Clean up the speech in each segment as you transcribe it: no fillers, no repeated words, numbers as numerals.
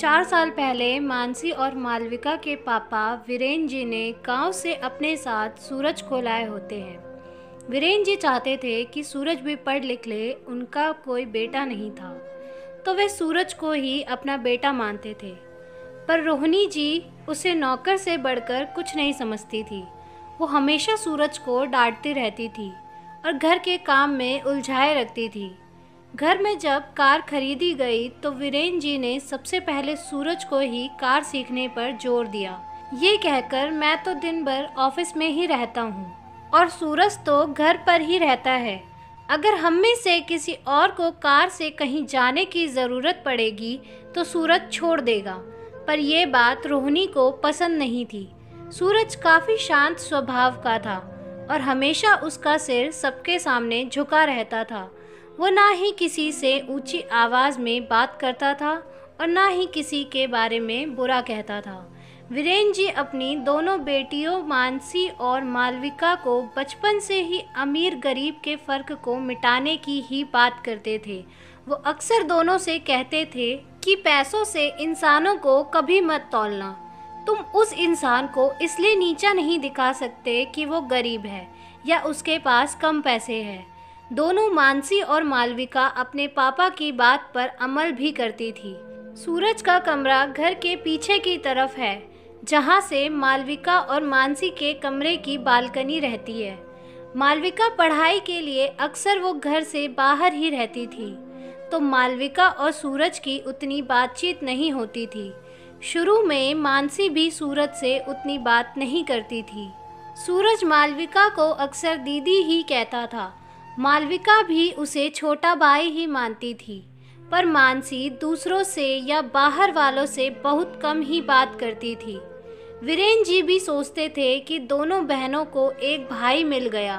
4 साल पहले मानसी और मालविका के पापा विरेन जी ने गांव से अपने साथ सूरज को लाए होते हैं। विरेन जी चाहते थे कि सूरज भी पढ़ लिख ले, उनका कोई बेटा नहीं था तो वे सूरज को ही अपना बेटा मानते थे। पर रोहिणी जी उसे नौकर से बढ़कर कुछ नहीं समझती थी। वो हमेशा सूरज को डांटती रहती थी और घर के काम में उलझाए रखती थी। घर में जब कार खरीदी गई तो वीरेन जी ने सबसे पहले सूरज को ही कार सीखने पर जोर दिया, ये कहकर मैं तो दिन भर ऑफिस में ही रहता हूँ और सूरज तो घर पर ही रहता है। अगर हम में से किसी और को कार से कहीं जाने की ज़रूरत पड़ेगी तो सूरज छोड़ देगा। पर यह बात रोहिणी को पसंद नहीं थी। सूरज काफ़ी शांत स्वभाव का था और हमेशा उसका सिर सबके सामने झुका रहता था। वो ना ही किसी से ऊंची आवाज़ में बात करता था और ना ही किसी के बारे में बुरा कहता था। वीरेन जी अपनी दोनों बेटियों मानसी और मालविका को बचपन से ही अमीर गरीब के फ़र्क को मिटाने की ही बात करते थे। वो अक्सर दोनों से कहते थे कि पैसों से इंसानों को कभी मत तौलना, तुम उस इंसान को इसलिए नीचा नहीं दिखा सकते कि वो गरीब है या उसके पास कम पैसे हैं। दोनों मानसी और मालविका अपने पापा की बात पर अमल भी करती थी। सूरज का कमरा घर के पीछे की तरफ है, जहां से मालविका और मानसी के कमरे की बालकनी रहती है। मालविका पढ़ाई के लिए अक्सर वो घर से बाहर ही रहती थी तो मालविका और सूरज की उतनी बातचीत नहीं होती थी। शुरू में मानसी भी सूरज से उतनी बात नहीं करती थी। सूरज मालविका को अक्सर दीदी ही कहता था। मालविका भी उसे छोटा भाई ही मानती थी। पर मानसी दूसरों से या बाहर वालों से बहुत कम ही बात करती थी। वीरेन जी भी सोचते थे कि दोनों बहनों को एक भाई मिल गया।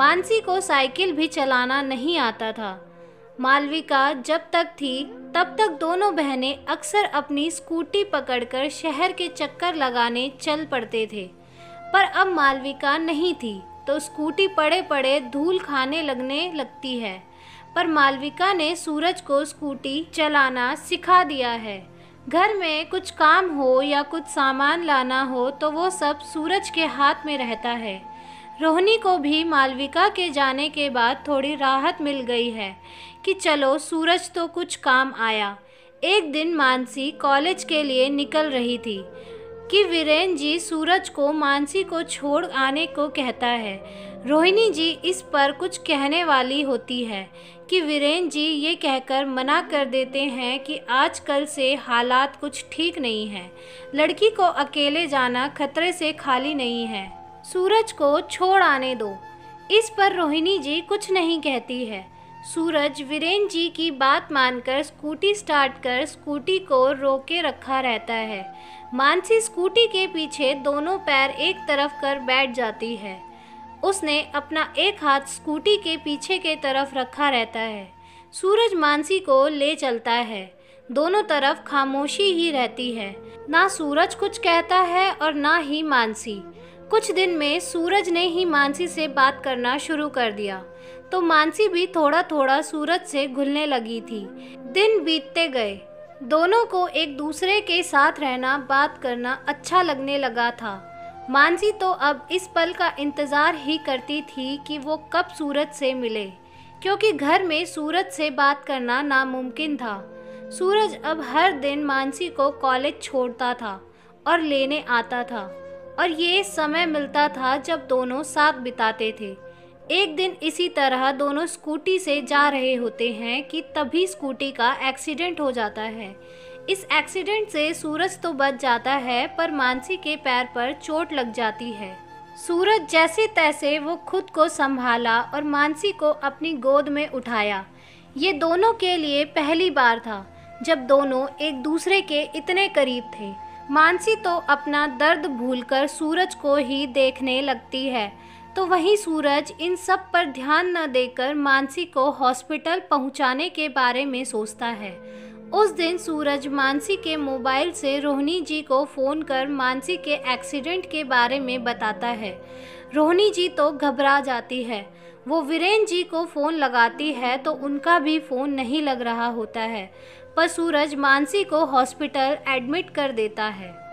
मानसी को साइकिल भी चलाना नहीं आता था। मालविका जब तक थी तब तक दोनों बहनें अक्सर अपनी स्कूटी पकड़कर शहर के चक्कर लगाने चल पड़ते थे। पर अब मालविका नहीं थी तो स्कूटी पड़े पड़े धूल खाने लगने लगती है। पर मालविका ने सूरज को स्कूटी चलाना सिखा दिया है। घर में कुछ काम हो या कुछ सामान लाना हो तो वो सब सूरज के हाथ में रहता है। रोहिणी को भी मालविका के जाने के बाद थोड़ी राहत मिल गई है कि चलो सूरज तो कुछ काम आया। एक दिन मानसी कॉलेज के लिए निकल रही थी कि वीरेन जी सूरज को मानसी को छोड़ आने को कहता है। रोहिणी जी इस पर कुछ कहने वाली होती है कि वीरेन जी ये कहकर मना कर देते हैं कि आजकल से हालात कुछ ठीक नहीं हैं, लड़की को अकेले जाना खतरे से खाली नहीं है, सूरज को छोड़ आने दो। इस पर रोहिणी जी कुछ नहीं कहती है। सूरज वीरेन जी की बात मानकर स्कूटी स्टार्ट कर स्कूटी को रोके रखा रहता है। मानसी स्कूटी के पीछे दोनों पैर एक तरफ कर बैठ जाती है। उसने अपना एक हाथ स्कूटी के पीछे के तरफ रखा रहता है। सूरज मानसी को ले चलता है। दोनों तरफ खामोशी ही रहती है, ना सूरज कुछ कहता है और ना ही मानसी। कुछ दिन में सूरज ने ही मानसी से बात करना शुरू कर दिया तो मानसी भी थोड़ा थोड़ा सूरज से घुलने लगी थी। दिन बीतते गए। दोनों को एक दूसरे के साथ रहना, बात करना अच्छा लगने लगा था। मानसी तो अब इस पल का इंतज़ार ही करती थी कि वो कब सूरज से मिले, क्योंकि घर में सूरज से बात करना नामुमकिन था। सूरज अब हर दिन मानसी को कॉलेज छोड़ता था और लेने आता था और ये समय मिलता था जब दोनों साथ बिताते थे। एक दिन इसी तरह दोनों स्कूटी से जा रहे होते हैं कि तभी स्कूटी का एक्सीडेंट हो जाता है। इस एक्सीडेंट से सूरज तो बच जाता है पर मानसी के पैर पर चोट लग जाती है। सूरज जैसे तैसे वो खुद को संभाला और मानसी को अपनी गोद में उठाया। ये दोनों के लिए पहली बार था जब दोनों एक दूसरे के इतने करीब थे। मानसी तो अपना दर्द भूलकर सूरज को ही देखने लगती है तो वहीं सूरज इन सब पर ध्यान न देकर मानसी को हॉस्पिटल पहुंचाने के बारे में सोचता है। उस दिन सूरज मानसी के मोबाइल से रोहिणी जी को फ़ोन कर मानसी के एक्सीडेंट के बारे में बताता है। रोहिणी जी तो घबरा जाती है। वो वीरेन जी को फ़ोन लगाती है तो उनका भी फ़ोन नहीं लग रहा होता है। पर सूरज मानसी को हॉस्पिटल एडमिट कर देता है।